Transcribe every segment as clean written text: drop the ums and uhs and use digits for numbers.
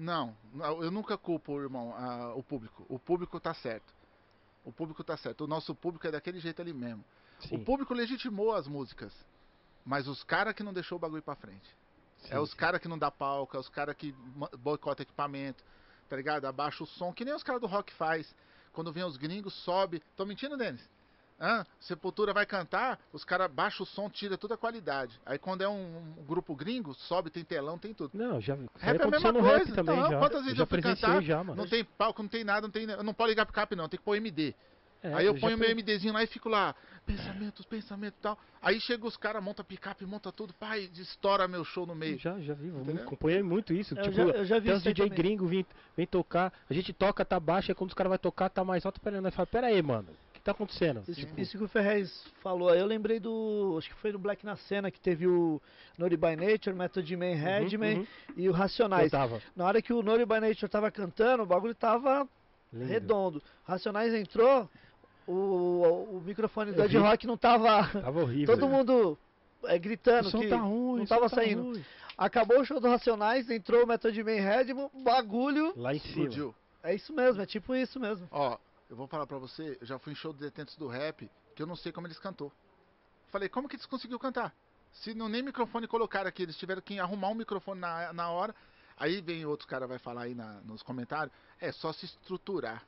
Não, eu nunca culpo, irmão, o público. O público tá certo. O público tá certo. O nosso público é daquele jeito ali mesmo. Sim. O público legitimou as músicas, mas os caras que não deixou o bagulho pra frente. Sim, é os caras que não dá palco, é os caras que boicota equipamento, tá ligado? Abaixa o som, que nem os caras do rock faz. Quando vem os gringos, sobe. Tô mentindo, Denis? Ah, Sepultura vai cantar, os caras baixam o som, tira toda a qualidade. Aí quando é um grupo gringo, sobe, tem telão, tem tudo. Não, já rap é a mesma coisa. Rap também, então, já. Quantas vezes eu fui cantar, já, mano. Não tem palco, não tem nada, não tem, não pode ligar pro cap não, tem que pôr MD. É, aí eu ponho meu MDzinho lá e fico lá, pensamento e tal. Aí chega os caras, monta picape, monta tudo, pai, estoura meu show no meio. Já vi, acompanhei muito isso. Eu tipo, já vi tem uns DJ também. Gringo vem tocar, a gente toca, tá baixo, aí quando os caras vão tocar, tá mais alto, peraí, nós fala, pera aí, mano, o que tá acontecendo? Isso que o Ferrez falou, aí eu lembrei do, acho que foi no Black na Cena, que teve o Naughty by Nature, Method Man, Redman e o Racionais. Na hora que o Naughty by Nature tava cantando, o bagulho tava lindo, redondo. Racionais entrou... O microfone do Ed Rock não tava horrível. Todo mundo gritando o som que tá ruim, não tava saindo. Ruim. Acabou o show do Racionais, entrou o Method Man, Redman, bagulho. Lá em cima. Explodiu. É isso mesmo, é tipo isso mesmo. Ó, eu vou falar pra você, eu já fui em show de Detentos do Rap, que eu não sei como eles cantou. Falei, como que eles conseguiu cantar? Se não nem microfone colocaram aqui, eles tiveram que arrumar um microfone na hora. Aí vem outro cara, vai falar aí nos comentários, é só se estruturar.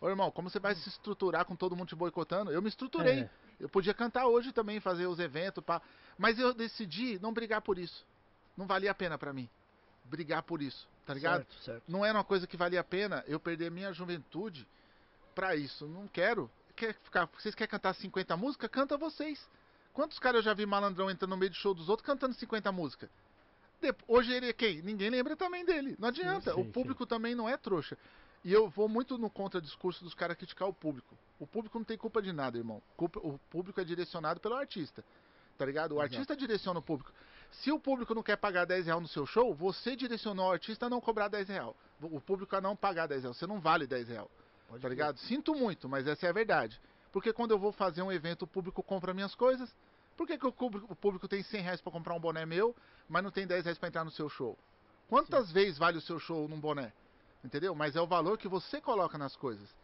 Ô, irmão, como você vai se estruturar com todo mundo te boicotando? Eu me estruturei. É. Eu podia cantar hoje também, fazer os eventos, pá. Mas eu decidi não brigar por isso. Não valia a pena pra mim brigar por isso, tá ligado? Certo. Não era uma coisa que valia a pena eu perder a minha juventude pra isso. Não quero. Vocês querem cantar 50 músicas? Canta vocês. Quantos caras eu já vi malandrão entrando no meio do show dos outros cantando 50 músicas? Hoje ele é quem? Ninguém lembra também dele. Não adianta. O público também não é trouxa. E eu vou muito no contradiscurso dos caras criticar o público. O público não tem culpa de nada, irmão. O público é direcionado pelo artista, tá ligado? O artista direciona o público. Se o público não quer pagar 10 reais no seu show, você direcionou o artista a não cobrar 10 reais. O público a não pagar 10 reais. Você não vale 10 reais, tá ligado? Sinto muito, mas essa é a verdade. Porque quando eu vou fazer um evento, o público compra minhas coisas. Por que o público tem 100 reais pra comprar um boné meu, mas não tem 10 reais pra entrar no seu show? Quantas vezes vale o seu show num boné? Entendeu? Mas é o valor que você coloca nas coisas.